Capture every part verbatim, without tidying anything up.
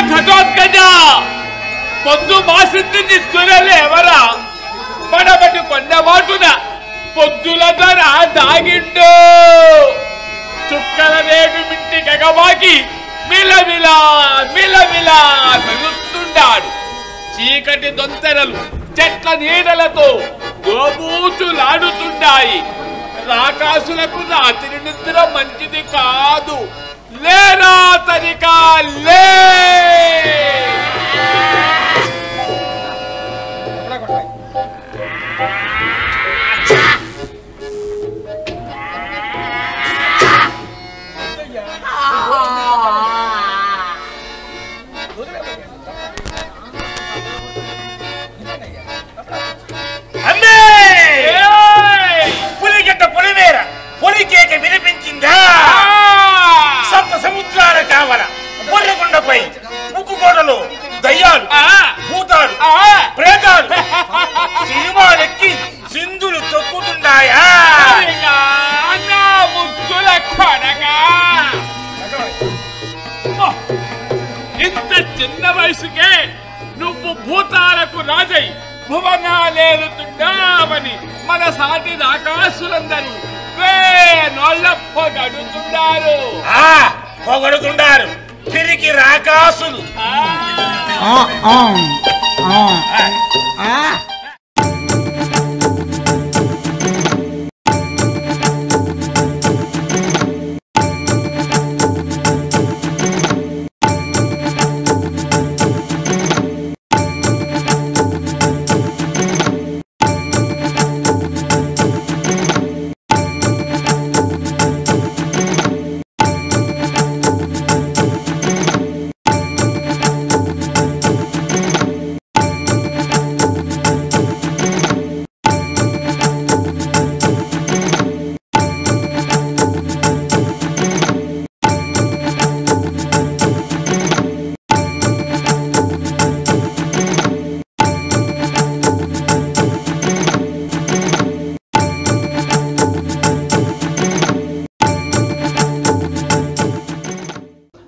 다 가져왔거냐? పొద్దు మాసింది దొరలే ఎవరా పడబట్టి కొండవాటున పొద్దుల ధర దాగిండు చుక్కల రేగు మిట్టి గగవాకి మిలమిలా మిలమిలా మెరుస్తుండాడు చీకటి దొంతరలు చెట్ల నీడలతో గోబూచులాడుతున్నాయి రాకాసులకు రాత్రి నిద్ర మంచిది కాదు లేరా తనికా లే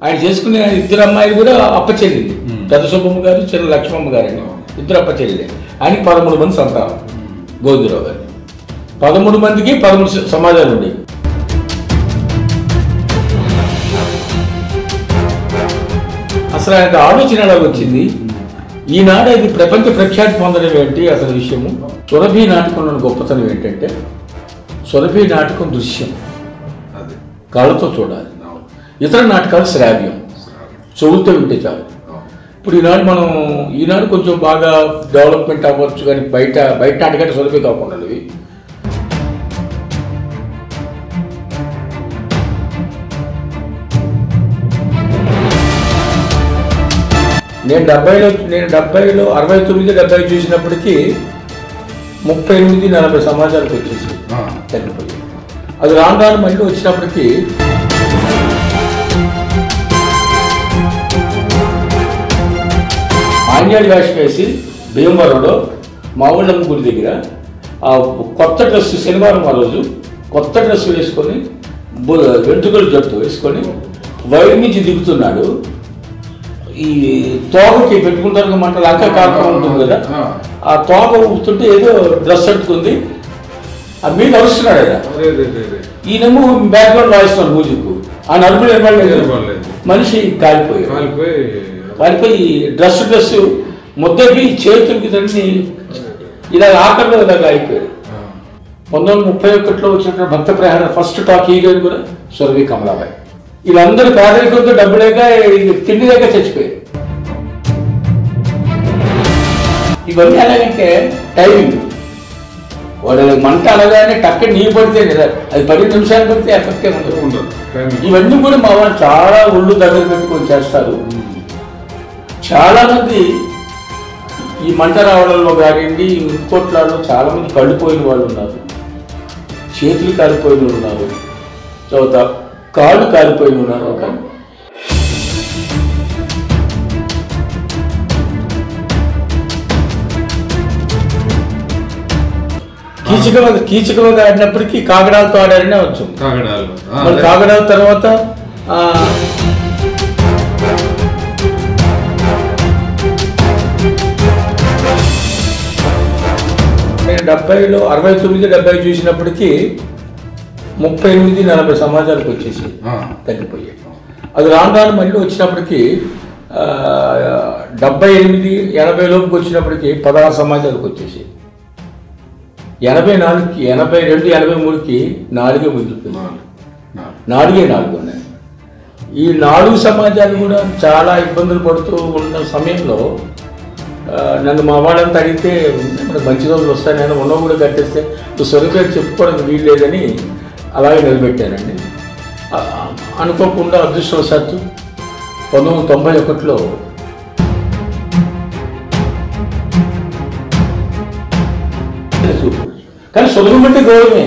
ఆయన చేసుకునే ఇద్దరు అమ్మాయిలు కూడా అప్పచెల్లింది పెద్ద సుబ్బమ్మ గారు చిన్న లక్ష్మమ్మ గారండి ఇద్దరు అప్పచెల్లి ఆయనకి పదమూడు మంది సంతానం గోవిందరావు గారు పదమూడు మందికి పదమూడు సమాజాలు ఉండేవి అసలు ఆయన ఆలోచన ఎలాగ వచ్చింది ఈనాడు ఇది ప్రపంచ ప్రఖ్యాతి పొందడం ఏంటి అసలు విషయము సురభి నాటకంలోని గొప్పతనం ఏంటంటే సురభి నాటకం దృశ్యం కళ్ళతో చూడాలి ఇతర నాటకాలు శ్రావ్యం చెవులతో ఉంటే చాలు ఇప్పుడు ఈనాడు మనం ఈనాడు కొంచెం బాగా డెవలప్మెంట్ అవ్వచ్చు కానీ బయట బయట నాటకంటే సులభే కాకుండా ఇవి నేను డెబ్బైలో నేను డెబ్బైలో అరవై తొమ్మిది డెబ్బై చూసినప్పటికీ ముప్పై ఎనిమిది నలభై సమాజాలకు వచ్చేసి తగ్గిపోయింది అది రాను రాను మళ్ళీ వచ్చినప్పటికీ ఆంజనేయ వేషం వేసి భీమవరంలో మా ఊళ్ళమ్మ గుడి దగ్గర కొత్త డ్రెస్ శనివారం ఆ రోజు కొత్త డ్రెస్ వేసుకొని వెంట్రుకలు జట్టు వేసుకొని వైర్ నుంచి దిగుతున్నాడు ఈ తోగకి పెట్టుకుంటారు మాట లంక కాకుండా ఉంటుంది కదా ఆ తోగ ఊపుతుంటే ఏదో డ్రెస్ అంటుకుంది ఆ మీద అరుస్తున్నాడు ఆయన ఈయనేమో బ్యాక్గ్రౌండ్ వాయిస్తున్నాడు మ్యూజిక్ ఆ నలుగురు ఏమన్నా మనిషి కాలిపోయి వారిపై డ్రెస్ డ్రెస్ ముద్దకి చేతులకి తండ్రి ఇలా ఆకర్లో ఇలాగా అయిపోయారు పంతొమ్మిది వందల ముప్పై ఒకటిలో వచ్చిన భక్త ప్రయాణ ఫస్ట్ టాక్ హీరోయిన్ కూడా సురభి కమలాబాయి వీళ్ళందరూ పేదరికంతో డబ్బు లేక తిండి లేక చచ్చిపోయారు ఇవన్నీ ఎలాగంటే టైమింగ్ వాడు మంట అలాగానే టక్క నీళ్ళు పడితే కదా అది పది నిమిషాలు పడితే ఎఫెక్టే ఉండదు ఇవన్నీ కూడా మా వాళ్ళు చాలా ఒళ్ళు దగ్గర పెట్టుకొని చేస్తారు చాలామంది ఈ మంట రావడంలో కానివ్వండి ఇంకోట్లాడలో చాలామంది కళ్ళుపోయిన వాళ్ళు ఉన్నారు చేతులు కాలిపోయిన ఉన్నారు తర్వాత కాళ్ళు కాలిపోయిన ఉన్నారు ఒక కీచక కీచకవద ఆడినప్పటికీ కాగడాలతో ఆడారనే వచ్చు కాగడాలు మరి కాగడాల తర్వాత డెబ్బైలో అరవై తొమ్మిది డెబ్బై చూసినప్పటికీ ముప్పై ఎనిమిది నలభై సమాజాలకు వచ్చేసి తగ్గిపోయాయి. అది రాను రాను మళ్ళీ వచ్చినప్పటికీ డెబ్బై ఎనిమిది ఎనభై లోపుకి వచ్చినప్పటికీ పదహారు సమాజాలకు వచ్చేసి ఎనభై నాలుగుకి ఎనభై రెండు ఎనభై మూడుకి నాలుగే ముందుకున్నాయి, నాలుగే నాలుగు ఉన్నాయి. ఈ నాలుగు సమాజాలు కూడా చాలా ఇబ్బందులు పడుతూ ఉన్న సమయంలో నన్ను మా వాళ్ళంతా అడిగితే మనకు మంచి రోజులు వస్తాయి, నేను ఉన్న కూడా కట్టేస్తే సొరకారు చెప్పుకోవడానికి వీలు లేదని అలాగే నిలబెట్టానండి. అనుకోకుండా అదృష్టవశాత్తు పంతొమ్మిది వందల తొంభై ఒకటిలో కానీ సొరగం అంటే గౌరవమే,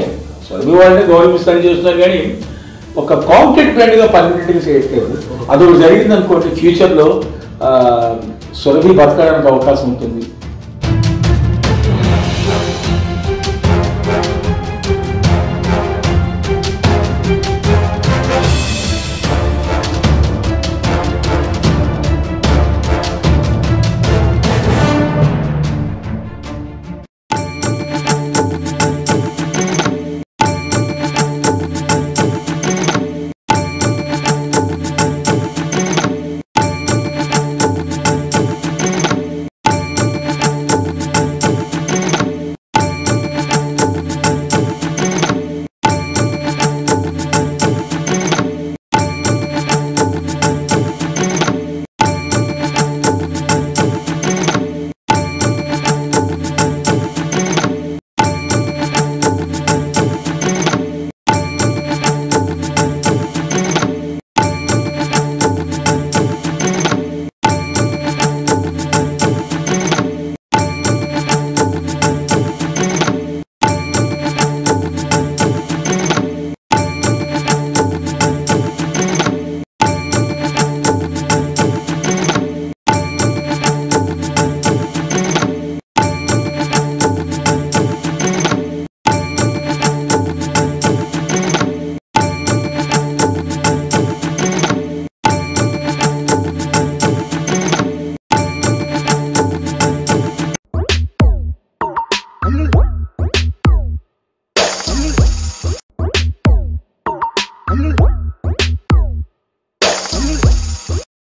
సొరగ వాళ్ళని గౌరవిస్తారని చేస్తున్నారు కానీ ఒక కాంక్రీట్ ప్లాన్గా పర్మనెంట్గా చేయట్లేదు. అది జరిగింది అనుకోండి, ఫ్యూచర్లో సొరవి బతకడానికి అవకాశం ఉంటుంది.